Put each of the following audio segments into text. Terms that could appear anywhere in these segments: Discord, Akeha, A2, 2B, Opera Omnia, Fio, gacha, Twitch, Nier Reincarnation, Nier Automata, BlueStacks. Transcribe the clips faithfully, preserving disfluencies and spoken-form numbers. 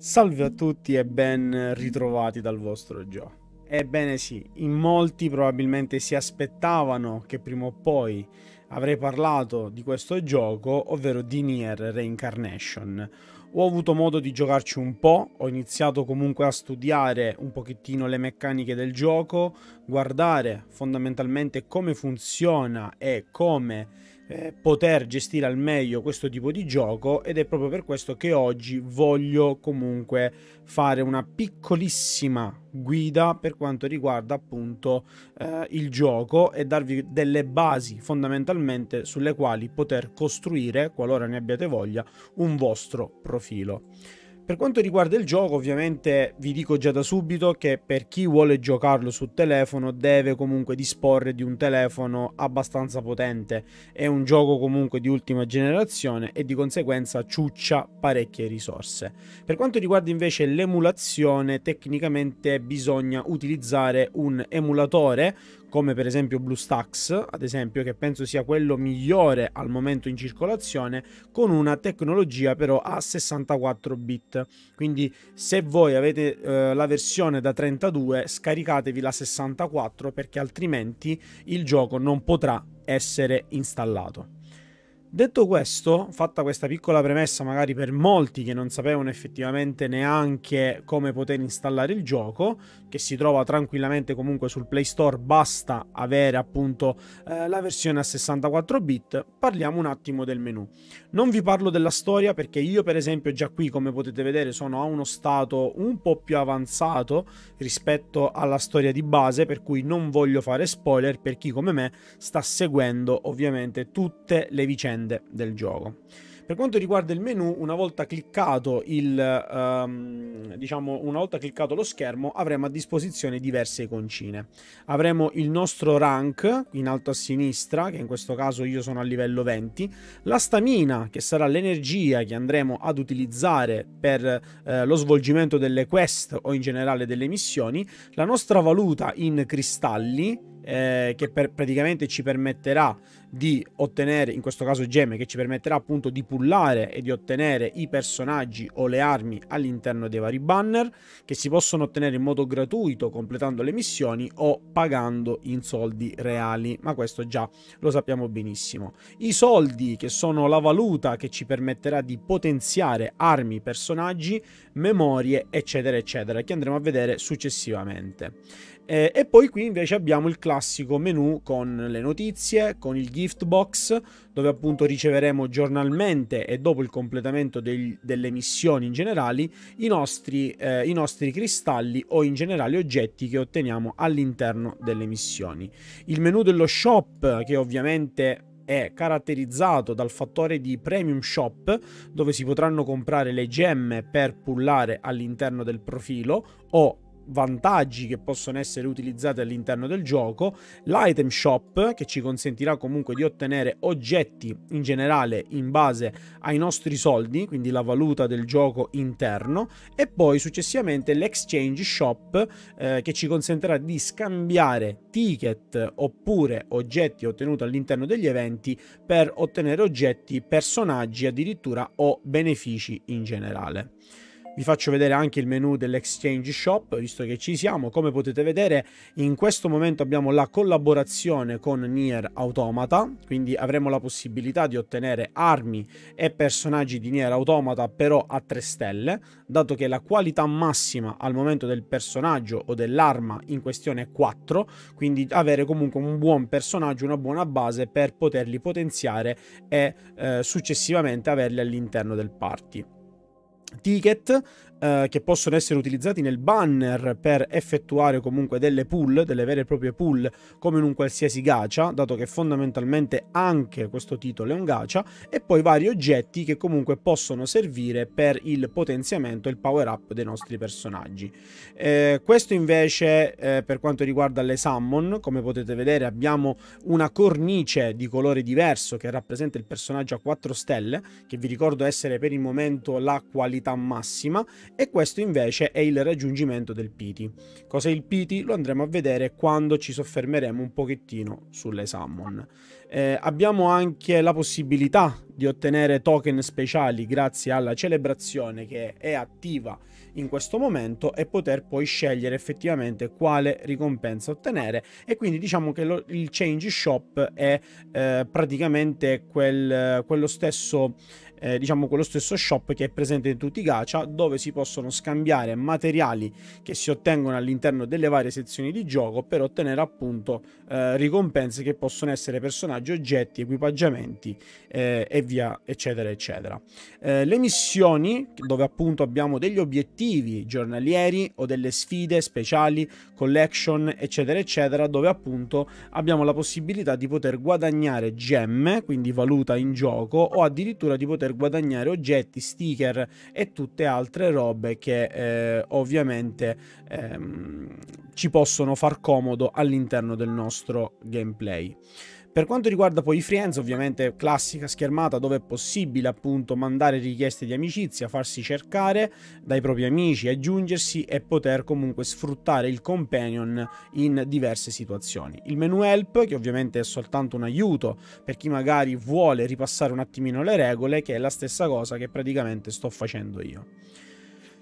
Salve a tutti e ben ritrovati dal vostro Gio. Ebbene sì, in molti probabilmente si aspettavano che prima o poi avrei parlato di questo gioco, ovvero di Nier Reincarnation. Ho avuto modo di giocarci un po', ho iniziato comunque a studiare un pochettino le meccaniche del gioco, guardare fondamentalmente come funziona e come Eh, poter gestire al meglio questo tipo di gioco, ed è proprio per questo che oggi voglio comunque fare una piccolissima guida per quanto riguarda appunto eh, il gioco e darvi delle basi fondamentalmente sulle quali poter costruire, qualora ne abbiate voglia, un vostro profilo. Per quanto riguarda il gioco, ovviamente vi dico già da subito che per chi vuole giocarlo su telefono deve comunque disporre di un telefono abbastanza potente. È un gioco comunque di ultima generazione e di conseguenza ciuccia parecchie risorse. Per quanto riguarda invece l'emulazione, tecnicamente bisogna utilizzare un emulatore come per esempio BlueStacks, ad esempio, che penso sia quello migliore al momento in circolazione, con una tecnologia però a sessantaquattro bit. Quindi se voi avete eh, la versione da trentadue, scaricatevi la sessantaquattro, perché altrimenti il gioco non potrà essere installato. Detto questo, fatta questa piccola premessa magari per molti che non sapevano effettivamente neanche come poter installare il gioco, che si trova tranquillamente comunque sul Play Store, basta avere appunto eh, la versione a sessantaquattro bit, parliamo un attimo del menu. Non vi parlo della storia perché io per esempio già qui, come potete vedere, sono a uno stato un po' più avanzato rispetto alla storia di base, per cui non voglio fare spoiler per chi come me sta seguendo ovviamente tutte le vicende del gioco. Per quanto riguarda il menu, una volta cliccato il ehm, diciamo una volta cliccato lo schermo, avremo a disposizione diverse iconcine. Avremo il nostro rank in alto a sinistra, che in questo caso io sono a livello venti, la stamina, che sarà l'energia che andremo ad utilizzare per eh, lo svolgimento delle quest o in generale delle missioni, la nostra valuta in cristalli, Eh, che per, praticamente ci permetterà di ottenere, in questo caso gemme, che ci permetterà appunto di pullare e di ottenere i personaggi o le armi all'interno dei vari banner, che si possono ottenere in modo gratuito completando le missioni o pagando in soldi reali, ma questo già lo sappiamo benissimo. I soldi, che sono la valuta che ci permetterà di potenziare armi, personaggi, memorie, eccetera eccetera, che andremo a vedere successivamente. Eh, e poi qui invece abbiamo il classico menu con le notizie, con il gift box, dove appunto riceveremo giornalmente e dopo il completamento dei, delle missioni in generali i nostri, eh, i nostri cristalli o in generale oggetti che otteniamo all'interno delle missioni. Il menu dello shop, che ovviamente è caratterizzato dal fattore di premium shop, dove si potranno comprare le gemme per pullare all'interno del profilo o vantaggi che possono essere utilizzati all'interno del gioco, l'item shop, che ci consentirà comunque di ottenere oggetti in generale in base ai nostri soldi, quindi la valuta del gioco interno, e poi successivamente l'exchange shop, eh, che ci consentirà di scambiare ticket oppure oggetti ottenuti all'interno degli eventi per ottenere oggetti, personaggi addirittura o benefici in generale. Vi faccio vedere anche il menu dell'Exchange Shop, visto che ci siamo. Come potete vedere, in questo momento abbiamo la collaborazione con Nier Automata, quindi avremo la possibilità di ottenere armi e personaggi di Nier Automata però a tre stelle, dato che la qualità massima al momento del personaggio o dell'arma in questione è quattro, quindi avere comunque un buon personaggio, una buona base per poterli potenziare e eh, successivamente averli all'interno del party. Ticket eh, che possono essere utilizzati nel banner per effettuare comunque delle pull, delle vere e proprie pull, come in un qualsiasi gacha, dato che fondamentalmente anche questo titolo è un gacha, e poi vari oggetti che comunque possono servire per il potenziamento e il power up dei nostri personaggi. Eh, questo invece eh, per quanto riguarda le summon, come potete vedere abbiamo una cornice di colore diverso che rappresenta il personaggio a quattro stelle, che vi ricordo essere per il momento la qualità qualità massima, e questo invece è il raggiungimento del pity. Cos'è il pity? Lo andremo a vedere quando ci soffermeremo un pochettino sulle summon. Eh, abbiamo anche la possibilità di ottenere token speciali grazie alla celebrazione che è attiva in questo momento, e poter poi scegliere effettivamente quale ricompensa ottenere. E quindi diciamo che lo, il change shop è eh, praticamente quel, quello stesso eh, diciamo quello stesso shop che è presente in tutti i gacha, dove si possono scambiare materiali che si ottengono all'interno delle varie sezioni di gioco per ottenere appunto eh, ricompense che possono essere personaggi, oggetti, equipaggiamenti eh, e via eccetera eccetera. Eh, le missioni, dove appunto abbiamo degli obiettivi giornalieri o delle sfide speciali, collection eccetera eccetera, dove appunto abbiamo la possibilità di poter guadagnare gemme, quindi valuta in gioco, o addirittura di poter guadagnare oggetti, sticker e tutte altre robe che eh, ovviamente ehm, ci possono far comodo all'interno del nostro gameplay. Per quanto riguarda poi i friends, ovviamente classica schermata dove è possibile appunto mandare richieste di amicizia, farsi cercare dai propri amici, aggiungersi e poter comunque sfruttare il companion in diverse situazioni. Il menu help, che ovviamente è soltanto un aiuto per chi magari vuole ripassare un attimino le regole, che è la stessa cosa che praticamente sto facendo io.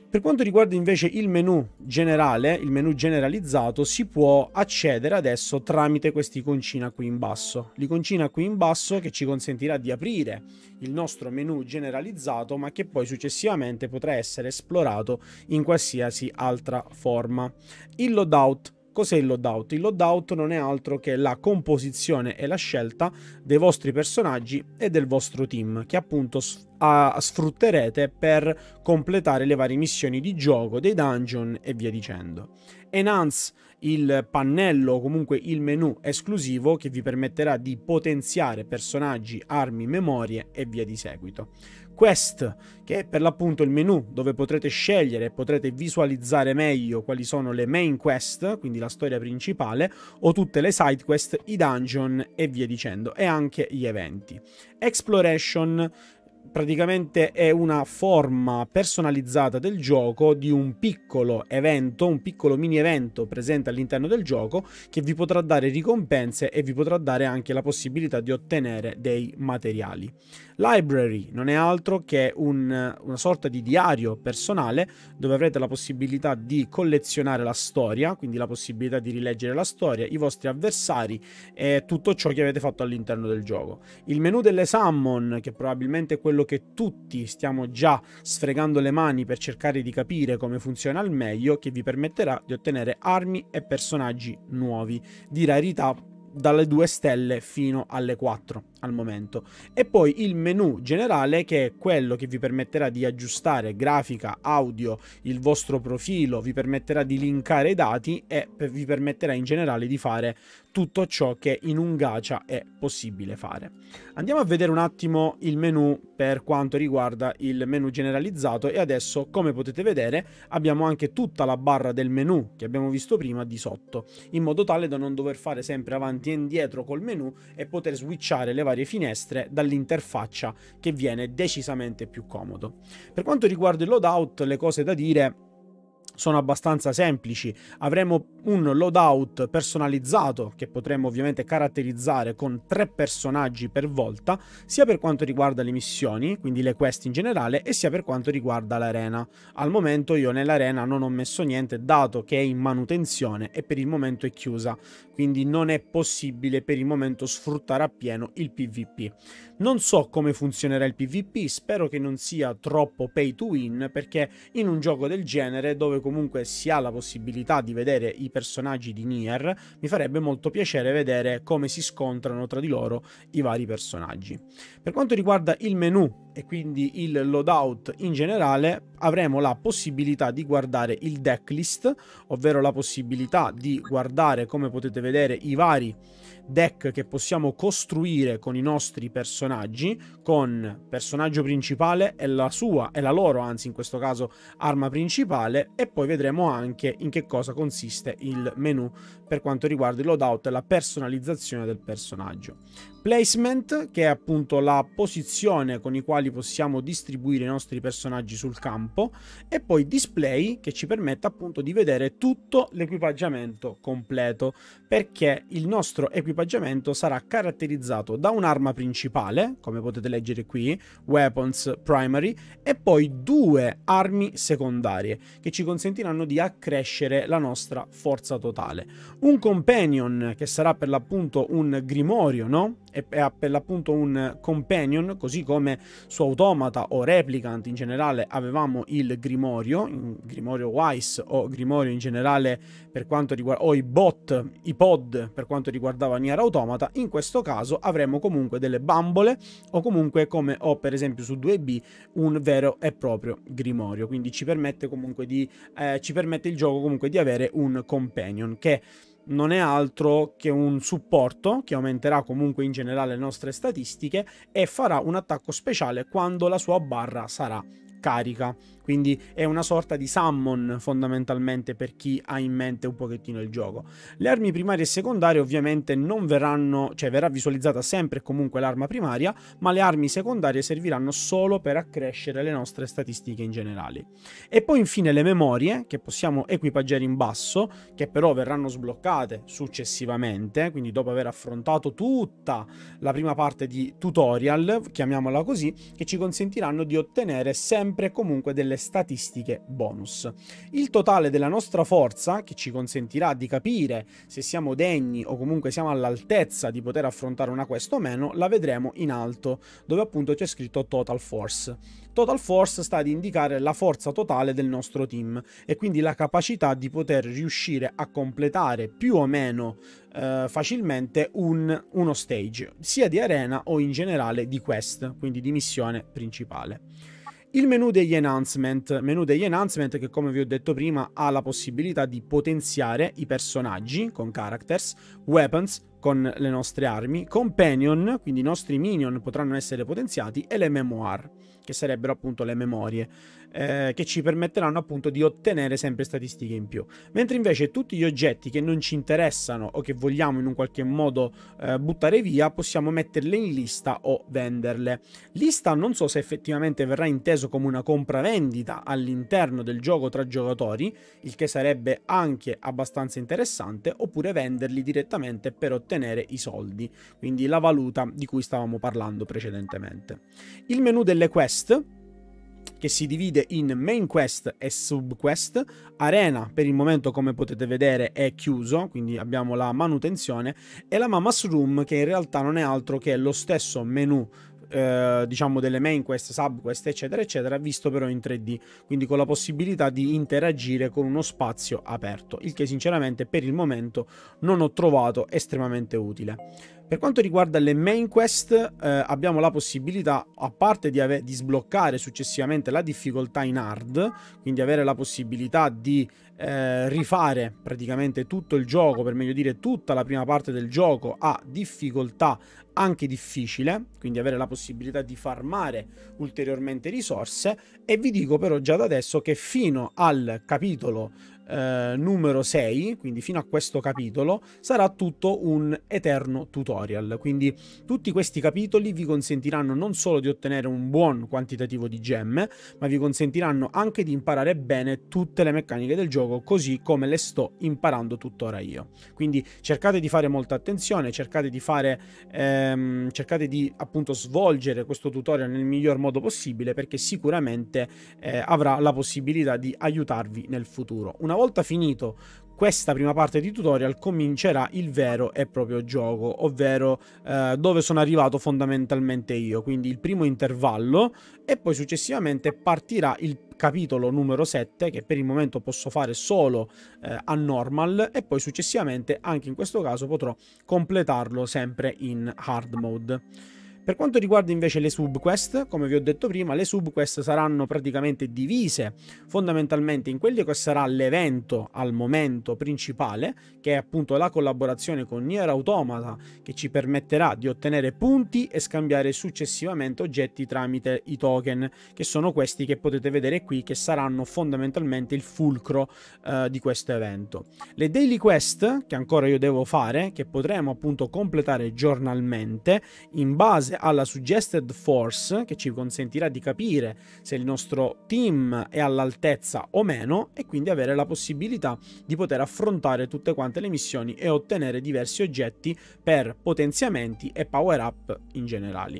Per quanto riguarda invece il menu generale, il menu generalizzato, si può accedere adesso tramite questi iconcina qui in basso. L'iconcina qui in basso che ci consentirà di aprire il nostro menu generalizzato, ma che poi successivamente potrà essere esplorato in qualsiasi altra forma. Il loadout. Cos'è il loadout? Il loadout non è altro che la composizione e la scelta dei vostri personaggi e del vostro team, che appunto sfrutterete per completare le varie missioni di gioco, dei dungeon e via dicendo. Enhance, il pannello o comunque il menu esclusivo che vi permetterà di potenziare personaggi, armi, memorie e via di seguito. Quest, che è per l'appunto il menu dove potrete scegliere e potrete visualizzare meglio quali sono le main quest, quindi la storia principale, o tutte le side quest, i dungeon e via dicendo, e anche gli eventi. Exploration praticamente è una forma personalizzata del gioco di un piccolo evento, un piccolo mini evento presente all'interno del gioco, che vi potrà dare ricompense e vi potrà dare anche la possibilità di ottenere dei materiali. Library non è altro che un, una sorta di diario personale dove avrete la possibilità di collezionare la storia, quindi la possibilità di rileggere la storia, i vostri avversari e tutto ciò che avete fatto all'interno del gioco. Il menu delle summon, che probabilmente è quello che tutti stiamo già sfregando le mani per cercare di capire come funziona al meglio, che vi permetterà di ottenere armi e personaggi nuovi di rarità dalle due stelle fino alle quattro al momento. E poi il menu generale, che è quello che vi permetterà di aggiustare grafica, audio, il vostro profilo, vi permetterà di linkare i dati e vi permetterà in generale di fare tutto ciò che in un gacha è possibile fare. Andiamo a vedere un attimo il menu per quanto riguarda il menu generalizzato, e adesso, come potete vedere, abbiamo anche tutta la barra del menu che abbiamo visto prima di sotto, in modo tale da non dover fare sempre avanti e indietro col menu e poter switchare le varie finestre dall'interfaccia, che viene decisamente più comodo. Per quanto riguarda il loadout, le cose da dire sono abbastanza semplici. Avremo un loadout personalizzato che potremo ovviamente caratterizzare con tre personaggi per volta, sia per quanto riguarda le missioni, quindi le quest in generale, e sia per quanto riguarda l'arena. Al momento io nell'arena non ho messo niente, dato che è in manutenzione e per il momento è chiusa, quindi non è possibile per il momento sfruttare appieno il PvP. Non so come funzionerà il PvP, spero che non sia troppo pay to win, perché in un gioco del genere, dove comunque si ha la possibilità di vedere i personaggi di Nier, mi farebbe molto piacere vedere come si scontrano tra di loro i vari personaggi. Per quanto riguarda il menu e quindi il loadout in generale, avremo la possibilità di guardare il decklist, ovvero la possibilità di guardare, come potete vedere, i vari deck che possiamo costruire con i nostri personaggi, con personaggio principale e la sua e la loro, anzi in questo caso, arma principale, e poi vedremo anche in che cosa consiste il menu per quanto riguarda il loadout e la personalizzazione del personaggio. Placement, che è appunto la posizione con i quali possiamo distribuire i nostri personaggi sul campo, e poi Display, che ci permette appunto di vedere tutto l'equipaggiamento completo, perché il nostro equipaggiamento sarà caratterizzato da un'arma principale, come potete leggere qui, Weapons Primary, e poi due armi secondarie che ci consentiranno di accrescere la nostra forza totale. Un Companion, che sarà per l'appunto un Grimorio, no? E ha per l'appunto un companion, così come su Automata o Replicant in generale avevamo il grimorio, grimorio Wise o grimorio in generale per quanto riguarda, o i bot, i pod per quanto riguardava Nier Automata. In questo caso avremo comunque delle bambole o comunque, come ho per esempio su due B, un vero e proprio grimorio. Quindi ci permette comunque di, eh, ci permette il gioco comunque di avere un companion che non è altro che un supporto che aumenterà comunque in generale le nostre statistiche e farà un attacco speciale quando la sua barra sarà carica. Quindi è una sorta di summon fondamentalmente per chi ha in mente un pochettino il gioco. Le armi primarie e secondarie ovviamente non verranno, cioè verrà visualizzata sempre comunque l'arma primaria, ma le armi secondarie serviranno solo per accrescere le nostre statistiche in generale. E poi infine le memorie, che possiamo equipaggiare in basso, che però verranno sbloccate successivamente, quindi dopo aver affrontato tutta la prima parte di tutorial, chiamiamola così, che ci consentiranno di ottenere sempre comunque delle statistiche bonus. Il totale della nostra forza, che ci consentirà di capire se siamo degni o comunque siamo all'altezza di poter affrontare una quest o meno, la vedremo in alto, dove appunto c'è scritto Total Force. Total Force sta ad indicare la forza totale del nostro team e quindi la capacità di poter riuscire a completare più o meno eh, facilmente un, uno stage, sia di arena o in generale di quest, quindi di missione principale. Il menu degli enhancement, menu degli enhancement che, come vi ho detto prima, ha la possibilità di potenziare i personaggi con characters, weapons con le nostre armi, companion, quindi i nostri minion potranno essere potenziati, e le memoir, che sarebbero appunto le memorie, eh, che ci permetteranno appunto di ottenere sempre statistiche in più. Mentre invece tutti gli oggetti che non ci interessano o che vogliamo in un qualche modo eh, buttare via, possiamo metterle in lista o venderle. Lista non so se effettivamente verrà inteso come una compravendita all'interno del gioco tra giocatori, il che sarebbe anche abbastanza interessante, oppure venderli direttamente per ottenere i soldi, quindi la valuta di cui stavamo parlando precedentemente. Il menu delle quest, che si divide in main quest e sub quest. Arena, per il momento, come potete vedere, è chiuso, quindi abbiamo la manutenzione, e la Mama's Room, che in realtà non è altro che lo stesso menu eh, diciamo delle main quest, sub quest, eccetera eccetera, visto però in tre D, quindi con la possibilità di interagire con uno spazio aperto, il che sinceramente per il momento non ho trovato estremamente utile. Per quanto riguarda le main quest, eh, abbiamo la possibilità, a parte di, di sbloccare successivamente la difficoltà in hard, quindi avere la possibilità di eh, rifare praticamente tutto il gioco, per meglio dire tutta la prima parte del gioco a difficoltà anche difficile, quindi avere la possibilità di farmare ulteriormente risorse. E vi dico però già da adesso che fino al capitolo Eh, numero sei, quindi fino a questo capitolo, sarà tutto un eterno tutorial, quindi tutti questi capitoli vi consentiranno non solo di ottenere un buon quantitativo di gemme, ma vi consentiranno anche di imparare bene tutte le meccaniche del gioco, così come le sto imparando tuttora io. Quindi cercate di fare molta attenzione, cercate di fare ehm, cercate di appunto svolgere questo tutorial nel miglior modo possibile, perché sicuramente eh, avrà la possibilità di aiutarvi nel futuro. Una Una volta finito questa prima parte di tutorial, comincerà il vero e proprio gioco, ovvero eh, dove sono arrivato fondamentalmente io, quindi il primo intervallo, e poi successivamente partirà il capitolo numero sette, che per il momento posso fare solo eh, a normal, e poi successivamente anche in questo caso potrò completarlo sempre in hard mode. Per quanto riguarda invece le subquest, come vi ho detto prima, le subquest saranno praticamente divise fondamentalmente in quello che sarà l'evento al momento principale, che è appunto la collaborazione con Nier Automata, che ci permetterà di ottenere punti e scambiare successivamente oggetti tramite i token, che sono questi che potete vedere qui, che saranno fondamentalmente il fulcro eh, di questo evento. Le daily quest, che ancora io devo fare, che potremo appunto completare giornalmente in base alla suggested force, che ci consentirà di capire se il nostro team è all'altezza o meno e quindi avere la possibilità di poter affrontare tutte quante le missioni e ottenere diversi oggetti per potenziamenti e power up in generale.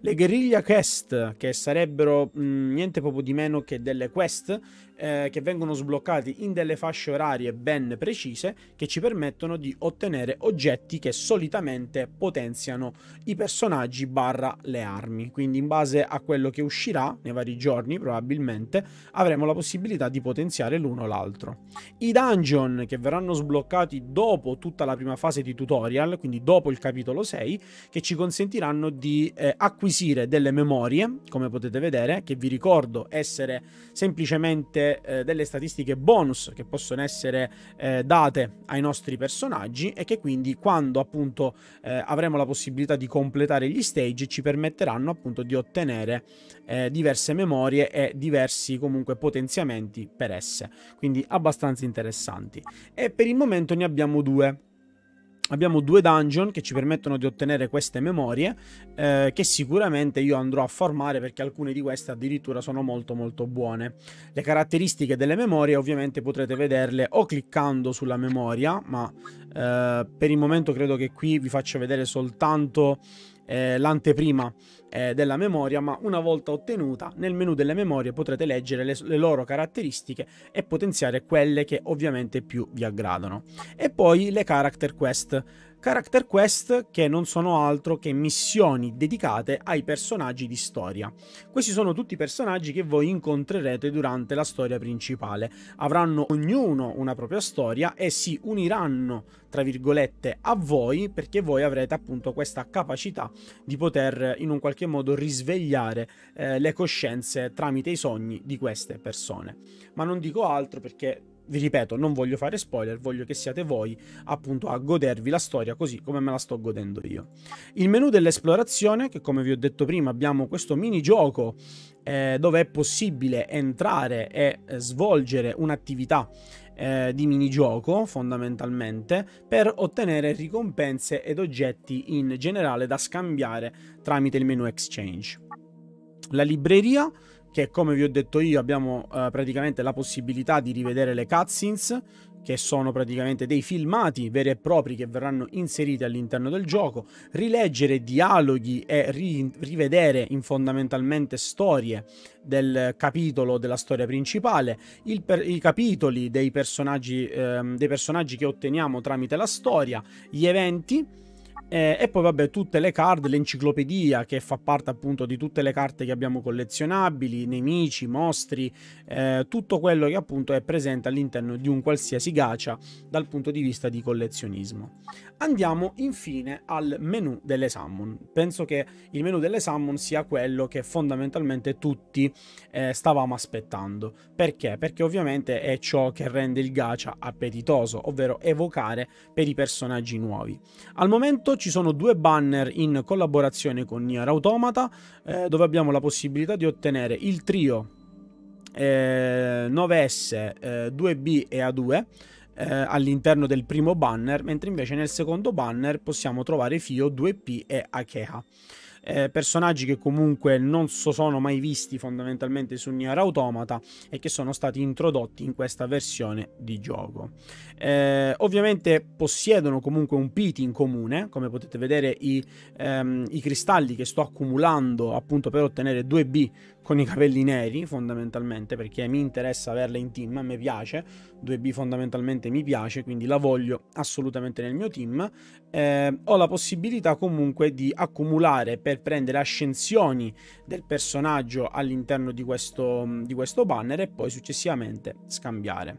Le guerriglia quest, che sarebbero mh, niente proprio di meno che delle quest eh, che vengono sbloccate in delle fasce orarie ben precise, che ci permettono di ottenere oggetti che solitamente potenziano i personaggi barra le armi, quindi in base a quello che uscirà nei vari giorni probabilmente avremo la possibilità di potenziare l'uno o l'altro. I dungeon, che verranno sbloccati dopo tutta la prima fase di tutorial, quindi dopo il capitolo sei, che ci consentiranno di eh, acquisire delle memorie, come potete vedere, che vi ricordo essere semplicemente eh, delle statistiche bonus che possono essere eh, date ai nostri personaggi e che quindi quando appunto eh, avremo la possibilità di completare gli stage ci permetteranno appunto di ottenere eh, diverse memorie e diversi comunque potenziamenti per esse, quindi abbastanza interessanti. E per il momento ne abbiamo due. Abbiamo due dungeon che ci permettono di ottenere queste memorie eh, che sicuramente io andrò a farmare, perché alcune di queste addirittura sono molto molto buone. Le caratteristiche delle memorie ovviamente potrete vederle o cliccando sulla memoria, ma eh, per il momento credo che qui vi faccio vedere soltanto eh, l'anteprima eh, della memoria, ma una volta ottenuta nel menu delle memorie potrete leggere le, le loro caratteristiche e potenziare quelle che ovviamente più vi aggradano. E poi le character quest. Character quest che non sono altro che missioni dedicate ai personaggi di storia. Questi sono tutti i personaggi che voi incontrerete durante la storia principale. Avranno ognuno una propria storia e si uniranno tra virgolette a voi, perché voi avrete appunto questa capacità di poter in un qualche modo risvegliare eh, le coscienze tramite i sogni di queste persone. Ma non dico altro perché, vi ripeto, non voglio fare spoiler, voglio che siate voi appunto a godervi la storia così come me la sto godendo io. Il menu dell'esplorazione, che come vi ho detto prima abbiamo questo minigioco eh, dove è possibile entrare e eh, svolgere un'attività Eh, di minigioco fondamentalmente per ottenere ricompense ed oggetti in generale da scambiare tramite il menu exchange. La libreria, che come vi ho detto io abbiamo eh, praticamente la possibilità di rivedere le cutscenes, che sono praticamente dei filmati veri e propri che verranno inseriti all'interno del gioco, rileggere dialoghi e ri rivedere in fondamentalmente storie del capitolo della storia principale, il per i capitoli dei personaggi, ehm, dei personaggi che otteniamo tramite la storia, gli eventi, Eh, e poi vabbè tutte le card, l'enciclopedia che fa parte appunto di tutte le carte che abbiamo collezionabili, nemici, mostri, eh, tutto quello che appunto è presente all'interno di un qualsiasi gacha dal punto di vista di collezionismo. Andiamo infine al menu delle summon. Penso che il menu delle summon sia quello che fondamentalmente tutti eh, stavamo aspettando. Perché? Perché ovviamente è ciò che rende il gacha appetitoso, ovvero evocare per i personaggi nuovi. Al momento ci sono due banner in collaborazione con Nier Automata, eh, dove abbiamo la possibilità di ottenere il trio eh, nove S, eh, due B e A due eh, all'interno del primo banner, mentre invece nel secondo banner possiamo trovare Fio, due P e Akeha. Eh, personaggi che comunque non so sono mai visti fondamentalmente su Nier Automata e che sono stati introdotti in questa versione di gioco. Eh, ovviamente possiedono comunque un pity in comune, come potete vedere i, ehm, i cristalli che sto accumulando appunto per ottenere due B con i capelli neri fondamentalmente, perché mi interessa averla in team, a me piace, due B fondamentalmente mi piace, quindi la voglio assolutamente nel mio team. Eh, ho la possibilità comunque di accumulare per prendere ascensioni del personaggio all'interno di questo, di questo banner e poi successivamente scambiare.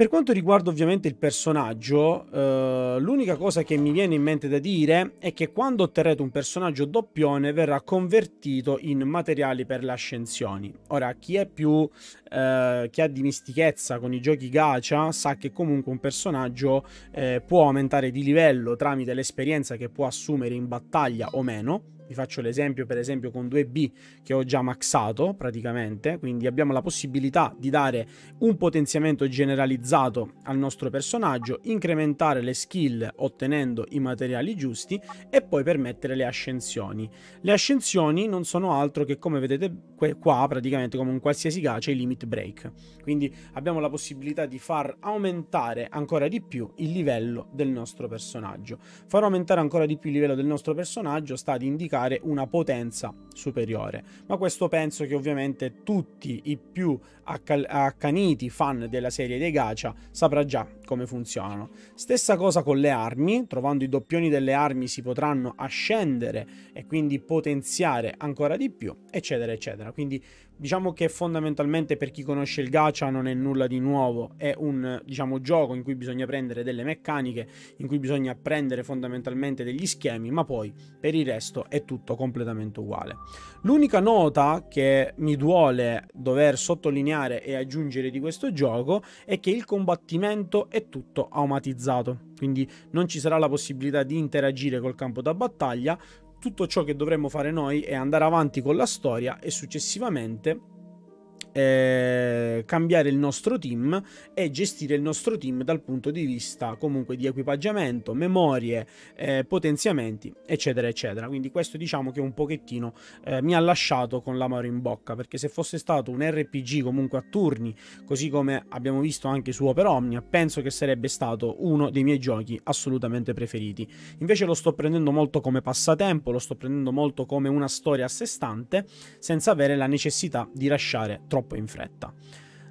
Per quanto riguarda ovviamente il personaggio, eh, l'unica cosa che mi viene in mente da dire è che quando otterrete un personaggio doppione verrà convertito in materiali per le ascensioni. Ora, chi è più eh, chi ha dimistichezza con i giochi gacha sa che comunque un personaggio eh, può aumentare di livello tramite l'esperienza che può assumere in battaglia o meno. Vi faccio l'esempio per esempio con due B che ho già maxato praticamente, quindi abbiamo la possibilità di dare un potenziamento generalizzato al nostro personaggio, incrementare le skill ottenendo i materiali giusti e poi permettere le ascensioni. Le ascensioni non sono altro che, come vedete qua, praticamente come un qualsiasi gacha, i limit break. Quindi abbiamo la possibilità di far aumentare ancora di più il livello del nostro personaggio. Far aumentare ancora di più il livello del nostro personaggio sta ad indicare una potenza superiore, ma questo penso che ovviamente tutti i più accaniti fan della serie dei gacha saprà già come funzionano. Stessa cosa con le armi: trovando i doppioni delle armi si potranno ascendere e quindi potenziare ancora di più, eccetera eccetera. Quindi diciamo che fondamentalmente, per chi conosce il gacha, non è nulla di nuovo, è un diciamo gioco in cui bisogna prendere delle meccaniche, in cui bisogna prendere fondamentalmente degli schemi, ma poi per il resto è tutto completamente uguale. L'unica nota che mi duole dover sottolineare e aggiungere di questo gioco è che il combattimento è tutto automatizzato, quindi non ci sarà la possibilità di interagire col campo da battaglia. Tutto ciò che dovremmo fare noi è andare avanti con la storia e successivamente eh, cambiare il nostro team e gestire il nostro team dal punto di vista comunque di equipaggiamento, memorie, eh, potenziamenti, eccetera eccetera. Quindi questo diciamo che un pochettino eh, mi ha lasciato con l'amaro in bocca, perché se fosse stato un R P G comunque a turni, così come abbiamo visto anche su Opera Omnia, penso che sarebbe stato uno dei miei giochi assolutamente preferiti. Invece lo sto prendendo molto come passatempo, lo sto prendendo molto come una storia a sé stante, senza avere la necessità di lasciare troppo in fretta.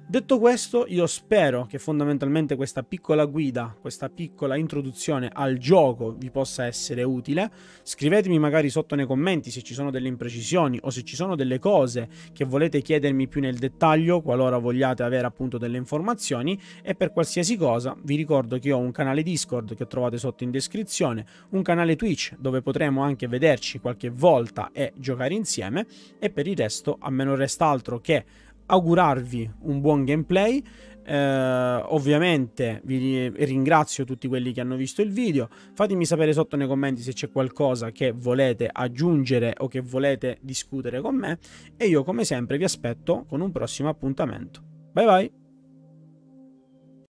Detto questo, io spero che fondamentalmente questa piccola guida, questa piccola introduzione al gioco vi possa essere utile. Scrivetemi magari sotto nei commenti se ci sono delle imprecisioni o se ci sono delle cose che volete chiedermi più nel dettaglio, qualora vogliate avere appunto delle informazioni. E per qualsiasi cosa vi ricordo che ho un canale Discord che trovate sotto in descrizione, un canale Twitch dove potremo anche vederci qualche volta e giocare insieme, e per il resto a me non resta altro che augurarvi un buon gameplay. Eh, ovviamente vi ringrazio tutti quelli che hanno visto il video. Fatemi sapere sotto nei commenti se c'è qualcosa che volete aggiungere o che volete discutere con me, e io come sempre vi aspetto con un prossimo appuntamento. Bye bye.